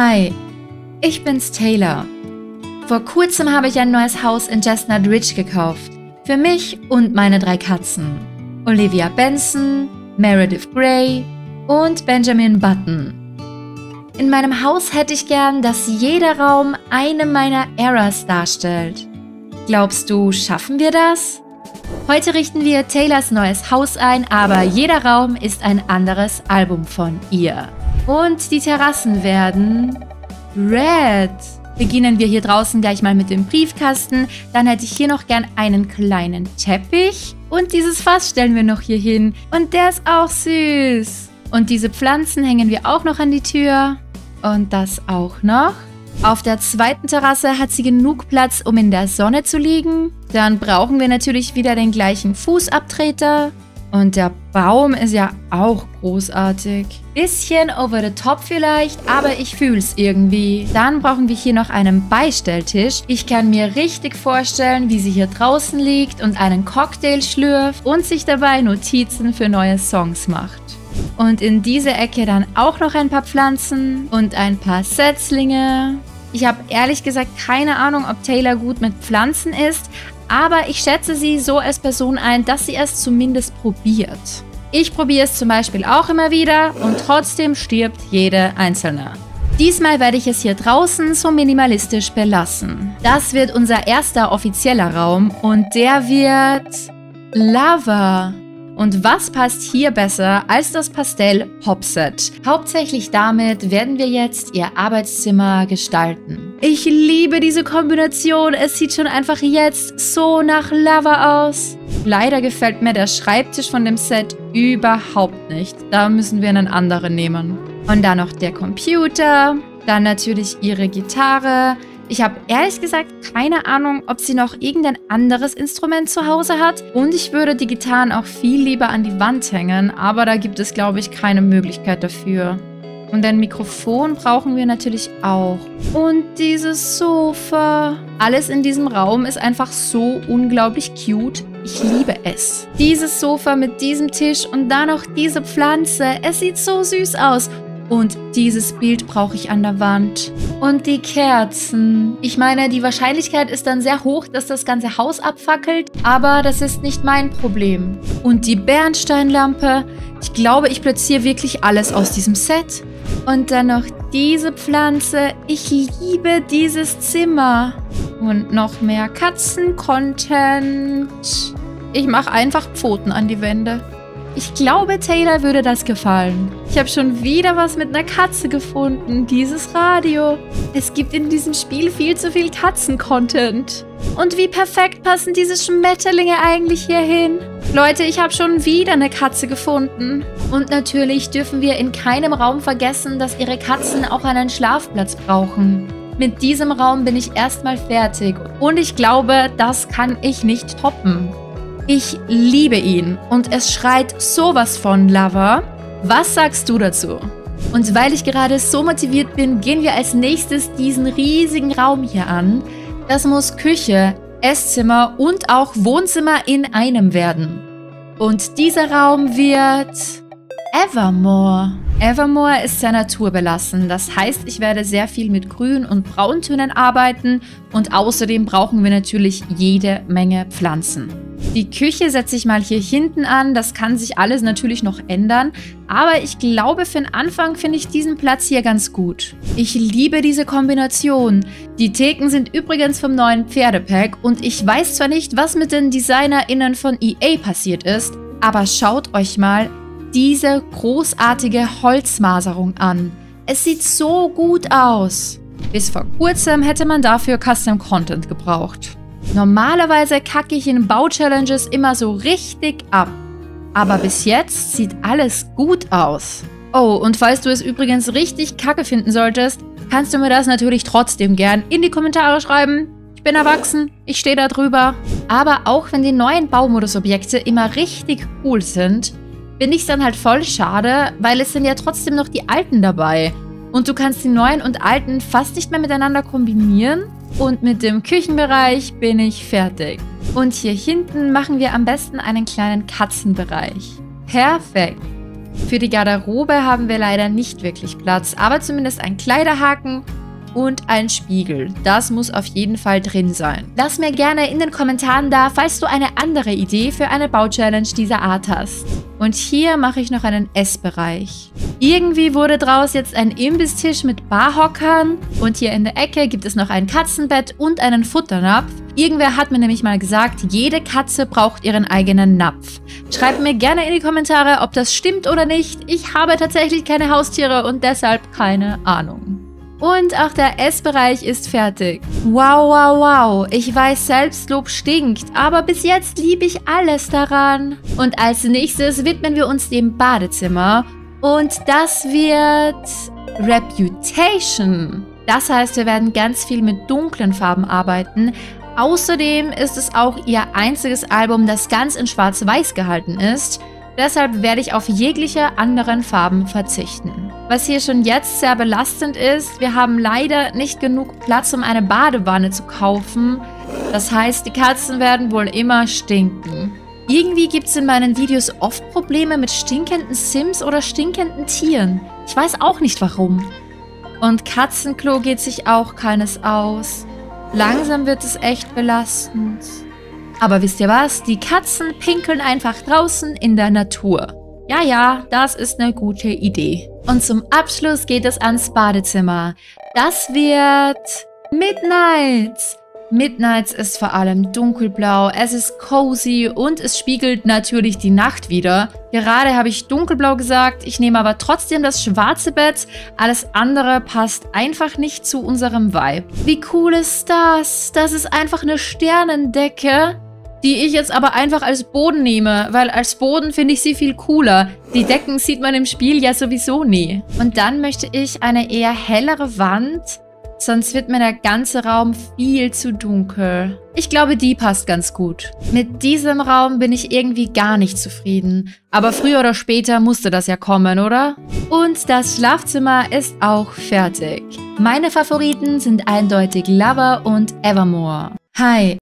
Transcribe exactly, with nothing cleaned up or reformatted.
Hi, ich bin's Taylor. Vor kurzem habe ich ein neues Haus in Chestnut Ridge gekauft. Für mich und meine drei Katzen. Olivia Benson, Meredith Grey und Benjamin Button. In meinem Haus hätte ich gern, dass jeder Raum eine meiner Eras darstellt. Glaubst du, schaffen wir das? Heute richten wir Taylors neues Haus ein, aber jeder Raum ist ein anderes Album von ihr. Und die Terrassen werden red. Beginnen wir hier draußen gleich mal mit dem Briefkasten. Dann hätte ich hier noch gern einen kleinen Teppich. Und dieses Fass stellen wir noch hier hin. Und der ist auch süß. Und diese Pflanzen hängen wir auch noch an die Tür. Und das auch noch. Auf der zweiten Terrasse hat sie genug Platz, um in der Sonne zu liegen. Dann brauchen wir natürlich wieder den gleichen Fußabtreter. Und der Baum ist ja auch großartig. Bisschen over the top vielleicht, aber ich fühl's irgendwie. Dann brauchen wir hier noch einen Beistelltisch. Ich kann mir richtig vorstellen, wie sie hier draußen liegt und einen Cocktail schlürft und sich dabei Notizen für neue Songs macht. Und in diese Ecke dann auch noch ein paar Pflanzen und ein paar Setzlinge. Ich habe ehrlich gesagt keine Ahnung, ob Taylor gut mit Pflanzen ist, aber ich schätze sie so als Person ein, dass sie es zumindest probiert. Ich probiere es zum Beispiel auch immer wieder und trotzdem stirbt jede einzelne. Diesmal werde ich es hier draußen so minimalistisch belassen. Das wird unser erster offizieller Raum und der wird Lover. Und was passt hier besser als das Pastell-Popset? Hauptsächlich damit werden wir jetzt ihr Arbeitszimmer gestalten. Ich liebe diese Kombination. Es sieht schon einfach jetzt so nach Lover aus. Leider gefällt mir der Schreibtisch von dem Set überhaupt nicht. Da müssen wir einen anderen nehmen. Und dann noch der Computer. Dann natürlich ihre Gitarre. Ich habe ehrlich gesagt keine Ahnung, ob sie noch irgendein anderes Instrument zu Hause hat. Und ich würde die Gitarren auch viel lieber an die Wand hängen, aber da gibt es, glaube ich, keine Möglichkeit dafür. Und ein Mikrofon brauchen wir natürlich auch. Und dieses Sofa. Alles in diesem Raum ist einfach so unglaublich cute. Ich liebe es. Dieses Sofa mit diesem Tisch und dann noch diese Pflanze. Es sieht so süß aus. Und dieses Bild brauche ich an der Wand. Und die Kerzen. Ich meine, die Wahrscheinlichkeit ist dann sehr hoch, dass das ganze Haus abfackelt. Aber das ist nicht mein Problem. Und die Bernsteinlampe. Ich glaube, ich platziere wirklich alles aus diesem Set. Und dann noch diese Pflanze. Ich liebe dieses Zimmer. Und noch mehr Katzen-Content. Ich mache einfach Pfoten an die Wände. Ich glaube, Taylor würde das gefallen. Ich habe schon wieder was mit einer Katze gefunden. Dieses Radio. Es gibt in diesem Spiel viel zu viel Katzen-Content. Und wie perfekt passen diese Schmetterlinge eigentlich hier hin? Leute, ich habe schon wieder eine Katze gefunden. Und natürlich dürfen wir in keinem Raum vergessen, dass ihre Katzen auch einen Schlafplatz brauchen. Mit diesem Raum bin ich erstmal fertig. Und ich glaube, das kann ich nicht toppen. Ich liebe ihn und es schreit sowas von Lover. Was sagst du dazu? Und weil ich gerade so motiviert bin, gehen wir als nächstes diesen riesigen Raum hier an. Das muss Küche, Esszimmer und auch Wohnzimmer in einem werden. Und dieser Raum wird Evermore. Evermore ist sehr naturbelassen. Das heißt, ich werde sehr viel mit Grün- und Brauntönen arbeiten. Und außerdem brauchen wir natürlich jede Menge Pflanzen. Die Küche setze ich mal hier hinten an. Das kann sich alles natürlich noch ändern. Aber ich glaube, für den Anfang finde ich diesen Platz hier ganz gut. Ich liebe diese Kombination. Die Theken sind übrigens vom neuen Pferdepack. Und ich weiß zwar nicht, was mit den DesignerInnen von E A passiert ist, aber schaut euch mal diese großartige Holzmaserung an. Es sieht so gut aus. Bis vor kurzem hätte man dafür Custom Content gebraucht. Normalerweise kacke ich in Bau-Challenges immer so richtig ab. Aber bis jetzt sieht alles gut aus. Oh, und falls du es übrigens richtig kacke finden solltest, kannst du mir das natürlich trotzdem gern in die Kommentare schreiben. Ich bin erwachsen, ich stehe da drüber. Aber auch wenn die neuen Baumodus-Objekte immer richtig cool sind, finde ich es dann halt voll schade, weil es sind ja trotzdem noch die alten dabei. Und du kannst die neuen und alten fast nicht mehr miteinander kombinieren. Und mit dem Küchenbereich bin ich fertig. Und hier hinten machen wir am besten einen kleinen Katzenbereich. Perfekt. Für die Garderobe haben wir leider nicht wirklich Platz, aber zumindest ein Kleiderhaken und ein Spiegel. Das muss auf jeden Fall drin sein. Lass mir gerne in den Kommentaren da, falls du eine andere Idee für eine Bauchallenge dieser Art hast. Und hier mache ich noch einen Essbereich. Irgendwie wurde draus jetzt ein Imbiss-Tisch mit Barhockern. Und hier in der Ecke gibt es noch ein Katzenbett und einen Futternapf. Irgendwer hat mir nämlich mal gesagt, jede Katze braucht ihren eigenen Napf. Schreibt mir gerne in die Kommentare, ob das stimmt oder nicht. Ich habe tatsächlich keine Haustiere und deshalb keine Ahnung. Und auch der Essbereich ist fertig. Wow, wow, wow. Ich weiß, Selbstlob stinkt, aber bis jetzt liebe ich alles daran. Und als nächstes widmen wir uns dem Badezimmer. Und das wird Reputation. Das heißt, wir werden ganz viel mit dunklen Farben arbeiten. Außerdem ist es auch ihr einziges Album, das ganz in schwarz-weiß gehalten ist. Deshalb werde ich auf jegliche anderen Farben verzichten. Was hier schon jetzt sehr belastend ist, wir haben leider nicht genug Platz, um eine Badewanne zu kaufen. Das heißt, die Katzen werden wohl immer stinken. Irgendwie gibt es in meinen Videos oft Probleme mit stinkenden Sims oder stinkenden Tieren. Ich weiß auch nicht warum. Und Katzenklo geht sich auch keines aus. Langsam wird es echt belastend. Aber wisst ihr was? Die Katzen pinkeln einfach draußen in der Natur. Ja, ja, das ist eine gute Idee. Und zum Abschluss geht es ans Badezimmer. Das wird Midnight. Midnight ist vor allem dunkelblau, es ist cozy und es spiegelt natürlich die Nacht wider. Gerade habe ich dunkelblau gesagt, ich nehme aber trotzdem das schwarze Bett. Alles andere passt einfach nicht zu unserem Vibe. Wie cool ist das? Das ist einfach eine Sternendecke, die ich jetzt aber einfach als Boden nehme, weil als Boden finde ich sie viel cooler. Die Decken sieht man im Spiel ja sowieso nie. Und dann möchte ich eine eher hellere Wand. Sonst wird mir der ganze Raum viel zu dunkel. Ich glaube, die passt ganz gut. Mit diesem Raum bin ich irgendwie gar nicht zufrieden. Aber früher oder später musste das ja kommen, oder? Und das Schlafzimmer ist auch fertig. Meine Favoriten sind eindeutig Lover und Evermore. Hi,